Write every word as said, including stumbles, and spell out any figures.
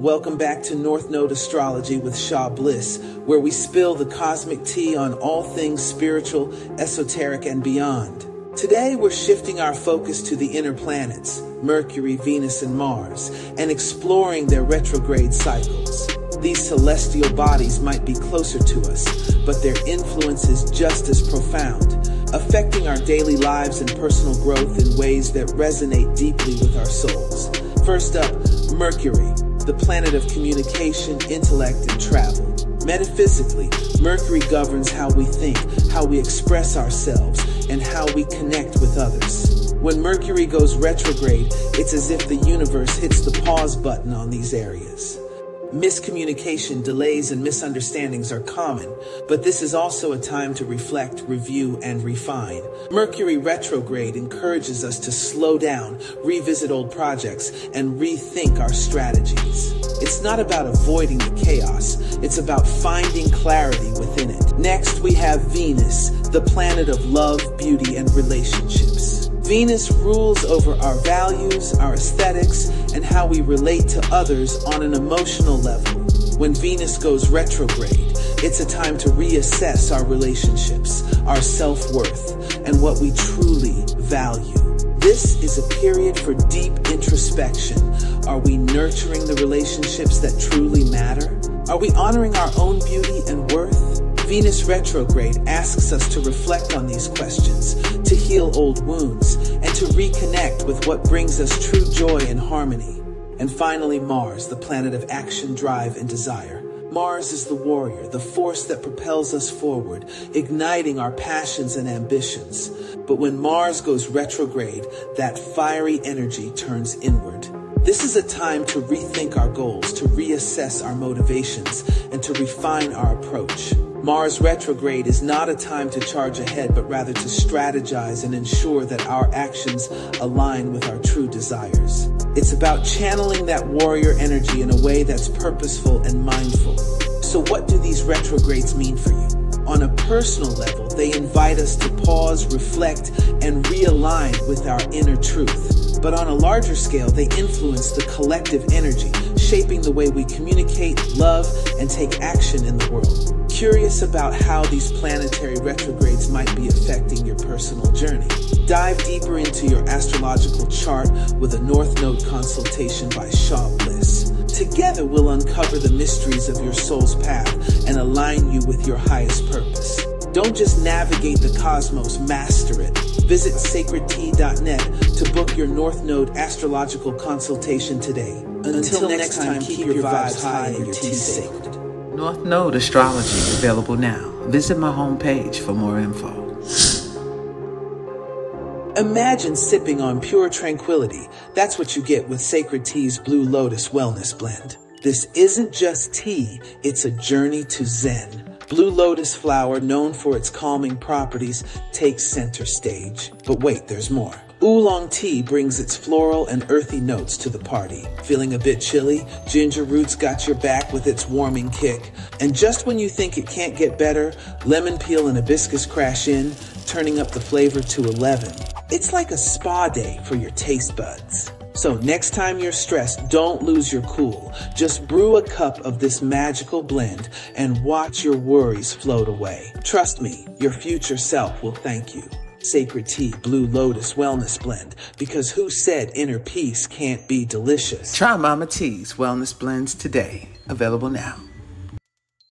Welcome back to North Node Astrology with Sha Bless, where we spill the cosmic tea on all things spiritual, esoteric, and beyond. Today, we're shifting our focus to the inner planets, Mercury, Venus, and Mars, and exploring their retrograde cycles. These celestial bodies might be closer to us, but their influence is just as profound, affecting our daily lives and personal growth in ways that resonate deeply with our souls. First up, Mercury, the planet of communication, intellect, and travel. Metaphysically, Mercury governs how we think, how we express ourselves, and how we connect with others. When Mercury goes retrograde, it's as if the universe hits the pause button on these areas. Miscommunication, delays, and misunderstandings are common, but this is also a time to reflect, review, and refine. Mercury retrograde encourages us to slow down, revisit old projects, and rethink our strategies. It's not about avoiding the chaos, it's about finding clarity within it. Next, we have Venus, the planet of love, beauty, and relationships. Venus rules over our values, our aesthetics, and how we relate to others on an emotional level. When Venus goes retrograde, it's a time to reassess our relationships, our self-worth, and what we truly value. This is a period for deep introspection. Are we nurturing the relationships that truly matter? Are we honoring our own beauty and worth? Venus retrograde asks us to reflect on these questions, to heal old wounds, and to reconnect with what brings us true joy and harmony. And finally, Mars, the planet of action, drive, and desire. Mars is the warrior, the force that propels us forward, igniting our passions and ambitions. But when Mars goes retrograde, that fiery energy turns inward. This is a time to rethink our goals, to reassess our motivations, and to refine our approach. Mars retrograde is not a time to charge ahead, but rather to strategize and ensure that our actions align with our true desires. It's about channeling that warrior energy in a way that's purposeful and mindful. So what do these retrogrades mean for you? On a personal level, they invite us to pause, reflect, and realign with our inner truth. But on a larger scale, they influence the collective energy, shaping the way we communicate, love, and take action in the world. Curious about how these planetary retrogrades might be affecting your personal journey? Dive deeper into your astrological chart with a North Node consultation by Sha Bless. Together, we'll uncover the mysteries of your soul's path and align you with your highest purpose. Don't just navigate the cosmos, master it. Visit sacred tea dot net to book your North Node astrological consultation today. Until, Until next time, keep your vibes high and your tea sacred. North Node Astrology, available now. Visit my homepage for more info. Imagine sipping on pure tranquility. That's what you get with Sacred Tea's Blue Lotus Wellness Blend. This isn't just tea, it's a journey to Zen. Blue lotus flower, known for its calming properties, takes center stage. But wait, there's more. Oolong tea brings its floral and earthy notes to the party. Feeling a bit chilly? Ginger root's got your back with its warming kick. And just when you think it can't get better, lemon peel and hibiscus crash in, turning up the flavor to eleven. It's like a spa day for your taste buds. So next time you're stressed, don't lose your cool. Just brew a cup of this magical blend and watch your worries float away. Trust me, your future self will thank you. Sacred Tea Blue Lotus Wellness Blend, because who said inner peace can't be delicious? Try Mama T's Wellness Blends today. Available now.